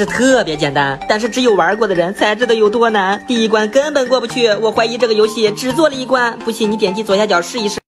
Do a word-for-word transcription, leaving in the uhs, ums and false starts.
是特别简单，但是只有玩过的人才知道有多难。第一关根本过不去，我怀疑这个游戏只做了一关。不信你点击左下角试一试。